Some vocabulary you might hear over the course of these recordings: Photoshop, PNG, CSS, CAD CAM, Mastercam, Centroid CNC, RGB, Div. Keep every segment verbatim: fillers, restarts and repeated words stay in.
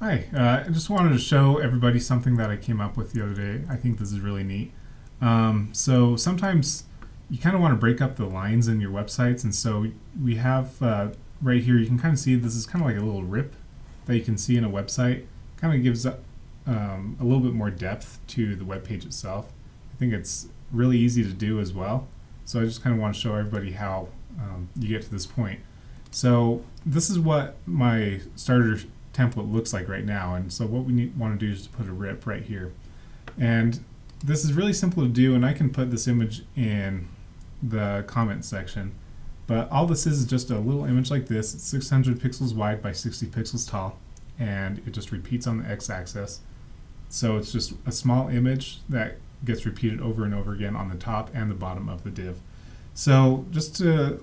Hi, uh, I just wanted to show everybody something that I came up with the other day. I think this is really neat. Um, so sometimes you kind of want to break up the lines in your websites, and so we have uh, right here, you can kind of see this is kind of like a little rip that you can see in a website. Kind of gives um, a little bit more depth to the web page itself. I think it's really easy to do as well. So I just kind of want to show everybody how um, you get to this point. So this is what my starter template looks like right now, and so what we need, want to do is put a rip right here, and this is really simple to do, and I can put this image in the comment section, but all this is is just a little image like this. It's six hundred pixels wide by sixty pixels tall, and it just repeats on the x-axis, so it's just a small image that gets repeated over and over again on the top and the bottom of the div. So just to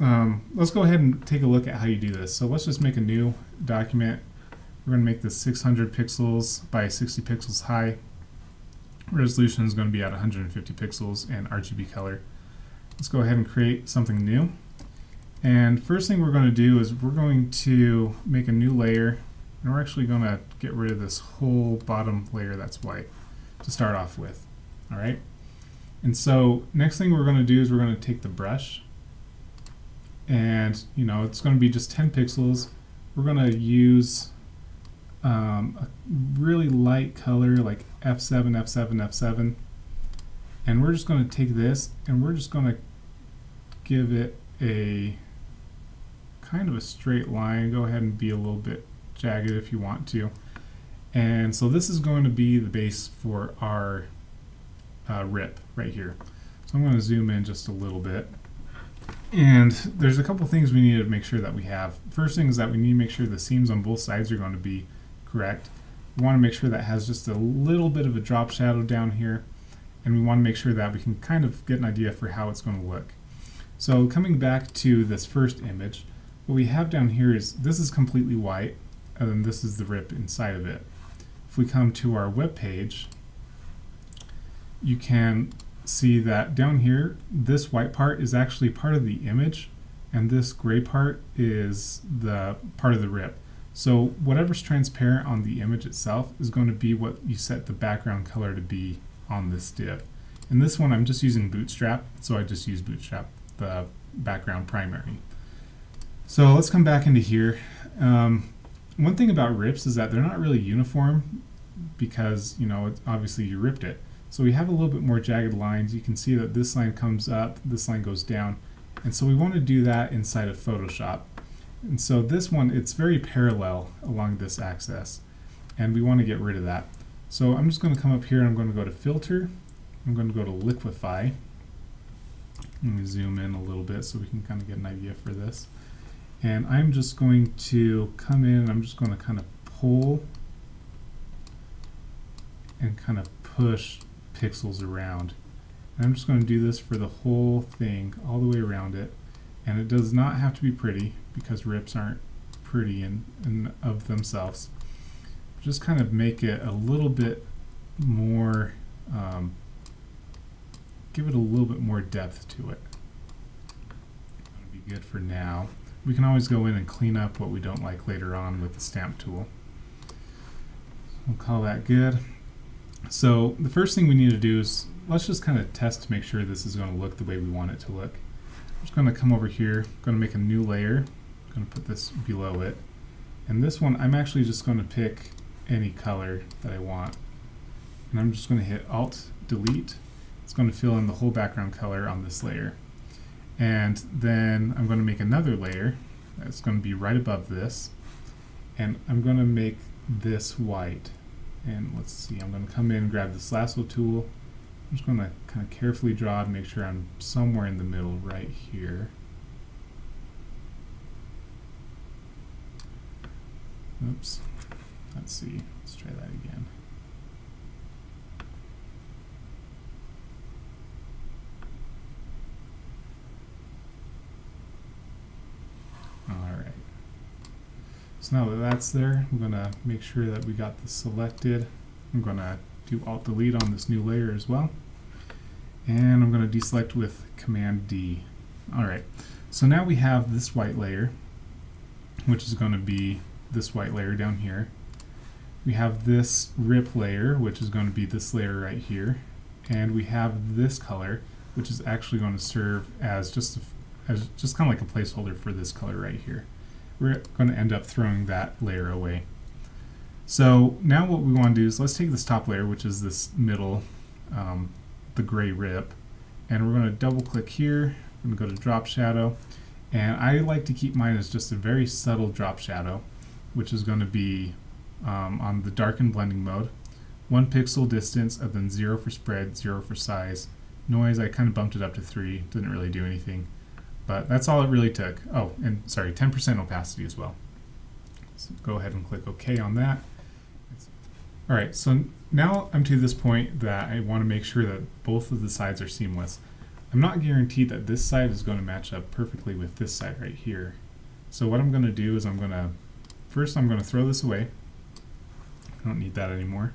Um, let's go ahead and take a look at how you do this. So let's just make a new document. We're going to make this six hundred pixels by sixty pixels high. Resolution is going to be at one hundred fifty pixels and R G B color. Let's go ahead and create something new. And first thing we're going to do is we're going to make a new layer, and we're actually going to get rid of this whole bottom layer that's white to start off with. All right. And so next thing we're going to do is we're going to take the brush, and you know it's going to be just ten pixels. We're going to use um, a really light color like F seven F seven F seven, and we're just going to take this and we're just going to give it a kind of a straight line. Go ahead and be a little bit jagged if you want to, and so this is going to be the base for our uh, rip right here. So I'm going to zoom in just a little bit. And there's a couple things we need to make sure that we have. First thing is that we need to make sure the seams on both sides are going to be correct. We want to make sure that has just a little bit of a drop shadow down here, and we want to make sure that we can kind of get an idea for how it's going to look. So coming back to this first image, what we have down here is this is completely white, and then this is the rip inside of it. If we come to our web page, you can see that down here this white part is actually part of the image, and this gray part is the part of the rip. So whatever's transparent on the image itself is going to be what you set the background color to be on this div. In this one I'm just using Bootstrap, so I just use Bootstrap, the background primary. So let's come back into here. Um, one thing about rips is that they're not really uniform, because you know it's obviously you ripped it. So we have a little bit more jagged lines. You can see that this line comes up, this line goes down, and so we want to do that inside of Photoshop. And so this one, it's very parallel along this axis, and we want to get rid of that. So I'm just going to come up here and I'm going to go to Filter, I'm going to go to Liquify. Let me zoom in a little bit so we can kind of get an idea for this. And I'm just going to come in and I'm just going to kind of pull and kind of push pixels around, and I'm just going to do this for the whole thing all the way around it. And it does not have to be pretty, because rips aren't pretty in, in of themselves. Just kind of make it a little bit more, um, give it a little bit more depth to it. That'll be good for now. We can always go in and clean up what we don't like later on with the stamp tool. We'll call that good. So the first thing we need to do is let's just kind of test to make sure this is going to look the way we want it to look. I'm just going to come over here, going to make a new layer, I'm going to put this below it, and this one I'm actually just going to pick any color that I want, and I'm just going to hit Alt Delete. It's going to fill in the whole background color on this layer, and then I'm going to make another layer that's going to be right above this, and I'm going to make this white. And let's see, I'm going to come in and grab this lasso tool. I'm just going to kind of carefully draw and make sure I'm somewhere in the middle right here. Oops. Let's see. Let's try that again. Now that that's there, I'm going to make sure that we got this selected. I'm going to do Alt Delete on this new layer as well. And I'm going to deselect with Command D. Alright, so now we have this white layer, which is going to be this white layer down here. we have this rip layer, which is going to be this layer right here, and we have this color, which is actually going to serve as just a, as just kind of like a placeholder for this color right here. We're going to end up throwing that layer away. So now what we want to do is let's take this top layer, which is this middle, um, the gray rip, and we're going to double click here. I'm going to go to drop shadow, and I like to keep mine as just a very subtle drop shadow, which is going to be um, on the darken blending mode, one pixel distance, and then zero for spread, zero for size. Noise, I kind of bumped it up to three, didn't really do anything, but that's all it really took. Oh, and sorry, ten percent opacity as well. So go ahead and click OK on that. All right, so now I'm to this point that I want to make sure that both of the sides are seamless. I'm not guaranteed that this side is going to match up perfectly with this side right here. So what I'm going to do is I'm going to, first I'm going to throw this away. I don't need that anymore.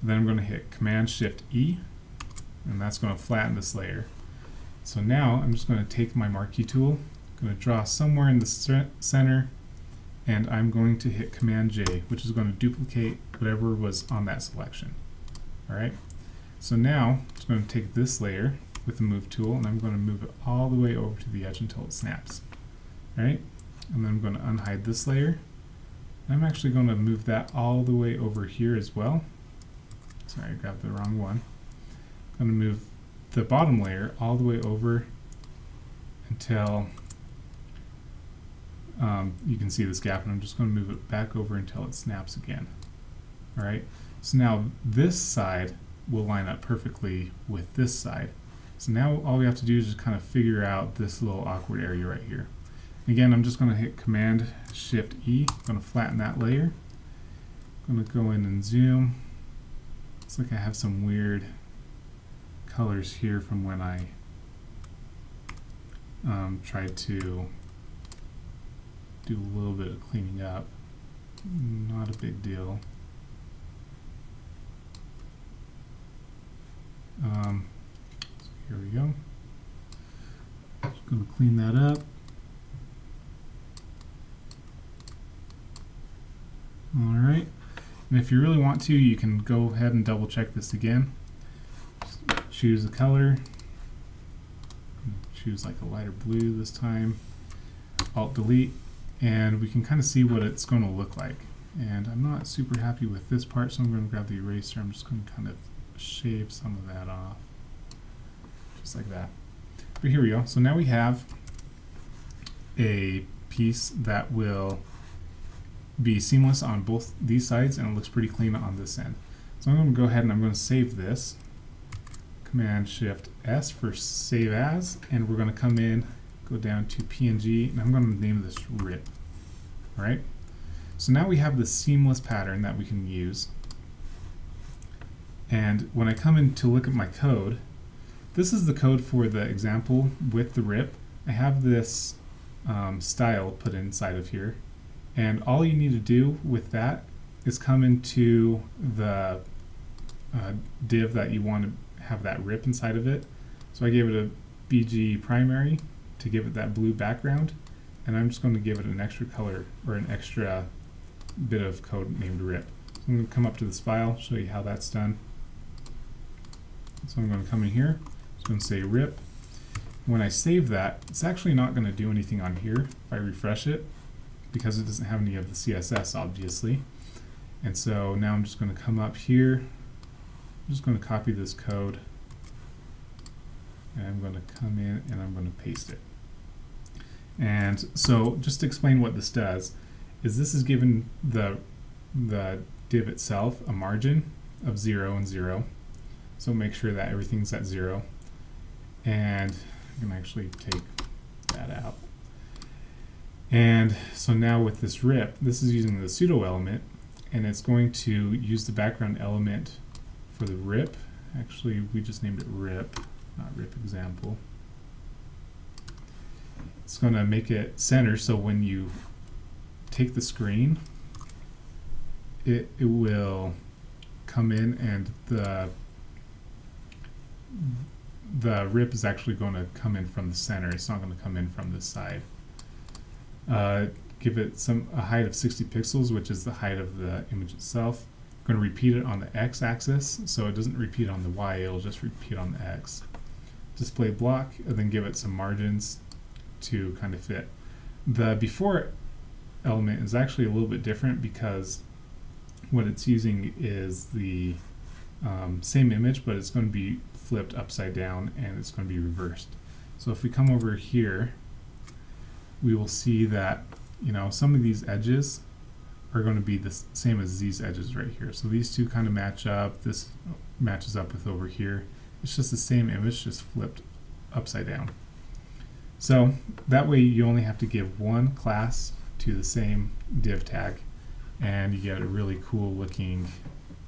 And then I'm going to hit Command Shift E, and that's going to flatten this layer. So now I'm just going to take my marquee tool, I'm going to draw somewhere in the center, and I'm going to hit Command J, which is going to duplicate whatever was on that selection. All right. So now I'm just going to take this layer with the move tool, and I'm going to move it all the way over to the edge until it snaps. All right. And then I'm going to unhide this layer. I'm actually going to move that all the way over here as well. Sorry, I grabbed the wrong one. I'm going to move the bottom layer all the way over until um, you can see this gap, and I'm just going to move it back over until it snaps again. All right. So now this side will line up perfectly with this side. So now all we have to do is just kind of figure out this little awkward area right here. Again, I'm just going to hit Command Shift E. I'm going to flatten that layer. I'm going to go in and zoom. Looks like I have some weird colors here from when I um, tried to do a little bit of cleaning up. Not a big deal. Um, so here we go. Just going to clean that up. All right. And if you really want to, you can go ahead and double check this again. Just choose the color. Choose like a lighter blue this time. Alt delete. And we can kind of see what it's going to look like. And I'm not super happy with this part, so I'm going to grab the eraser. I'm just going to kind of shave some of that off. Just like that. But here we go. So now we have a piece that will be seamless on both these sides, and it looks pretty clean on this end. So I'm going to go ahead and I'm going to save this. Command Shift S for save as, and we're going to come in, go down to P N G, and I'm going to name this rip. All right. So now we have this seamless pattern that we can use. And when I come in to look at my code, this is the code for the example with the rip. I have this um, style put inside of here. And all you need to do with that is come into the uh, div that you want to have that rip inside of it. So I gave it a B G primary to give it that blue background, and I'm just going to give it an extra color or an extra bit of code named rip. So I'm going to come up to this file, show you how that's done. So I'm going to come in here, it's going to say rip. When I save that, it's actually not going to do anything on here if I refresh it, because it doesn't have any of the C S S, obviously. And so now I'm just going to come up here, I'm just going to copy this code, and I'm going to come in and I'm going to paste it. And so just to explain what this does, is this is giving the, the div itself a margin of zero and zero. So make sure that everything's at zero. And I'm going to actually take that out. And so now with this rip, this is using the pseudo element, and it's going to use the background element for the rip. Actually, we just named it rip, not rip example. It's going to make it center, so when you take the screen, it, it will come in, and the the rip is actually going to come in from the center. It's not going to come in from this side. Uh, give it some a height of sixty pixels, which is the height of the image itself. I'm going to repeat it on the x-axis, so it doesn't repeat on the y, it'll just repeat on the x. Display block, and then give it some margins to kind of fit. The before element is actually a little bit different because what it's using is the um, same image, but it's going to be flipped upside down and it's going to be reversed. So if we come over here, we will see that, you know, some of these edges are going to be the same as these edges right here. So these two kind of match up, this matches up with over here. It's just the same image, just flipped upside down. So that way you only have to give one class to the same div tag, and you get a really cool looking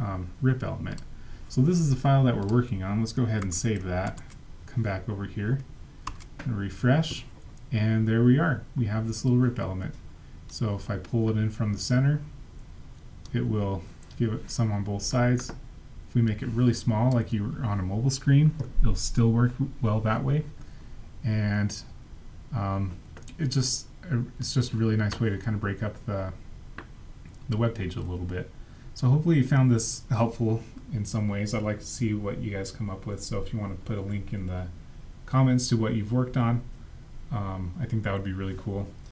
um, rip element. So this is the file that we're working on. Let's go ahead and save that. Come back over here and refresh, and there we are. We have this little rip element. So if I pull it in from the center, it will give it some on both sides. If we make it really small, like you were on a mobile screen, it'll still work well that way. And um, it just it's just a really nice way to kind of break up the the web page a little bit. So hopefully you found this helpful in some ways. I'd like to see what you guys come up with. So if you want to put a link in the comments to what you've worked on, um, I think that would be really cool.